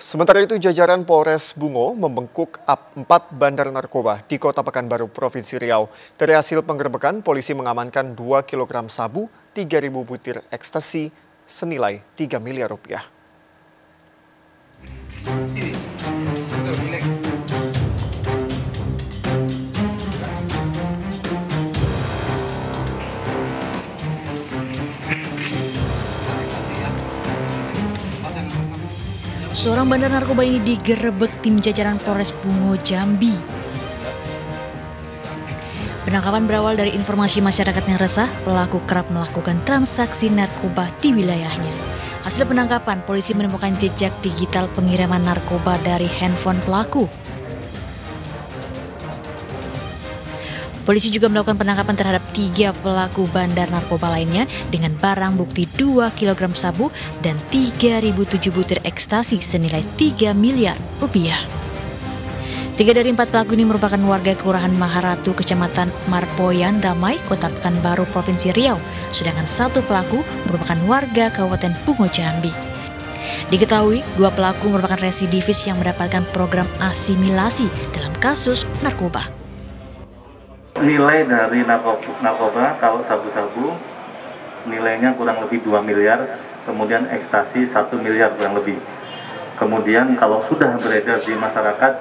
Sementara itu jajaran Polres Bungo membengkuk 4 bandar narkoba di Kota Pekanbaru, Provinsi Riau. Dari hasil penggerbekan, polisi mengamankan 2 kg sabu, 3.000 butir ekstasi senilai 3 miliar rupiah. Seorang bandar narkoba ini digerebek tim jajaran Polres Bungo, Jambi. Penangkapan berawal dari informasi masyarakat yang resah, pelaku kerap melakukan transaksi narkoba di wilayahnya. Hasil penangkapan, polisi menemukan jejak digital pengiriman narkoba dari handphone pelaku. Polisi juga melakukan penangkapan terhadap 3 pelaku bandar narkoba lainnya dengan barang bukti 2 kg sabu dan 3.007 butir ekstasi senilai 3 miliar rupiah. 3 dari 4 pelaku ini merupakan warga Kelurahan Maharatu, Kecamatan Marpoyan, Damai, Kota Pekanbaru, Provinsi Riau. Sedangkan 1 pelaku merupakan warga Kabupaten Bungo, Jambi. Diketahui 2 pelaku merupakan residivis yang mendapatkan program asimilasi dalam kasus narkoba. Nilai dari narkoba kalau sabu-sabu nilainya kurang lebih 2 miliar, kemudian ekstasi 1 miliar kurang lebih. Kemudian kalau sudah beredar di masyarakat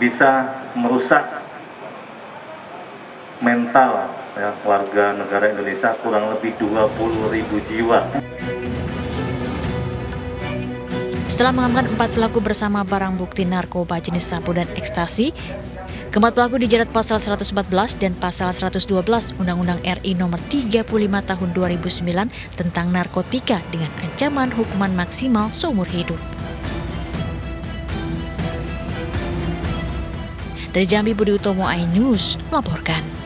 bisa merusak mental ya, warga negara Indonesia kurang lebih 20.000 jiwa. Setelah mengamankan 4 pelaku bersama barang bukti narkoba jenis sabu dan ekstasi, keempat pelaku dijerat pasal 114 dan pasal 112 Undang-Undang RI Nomor 35 Tahun 2009 tentang narkotika dengan ancaman hukuman maksimal seumur hidup. Dari Jambi, Budi Utomo, iNews melaporkan.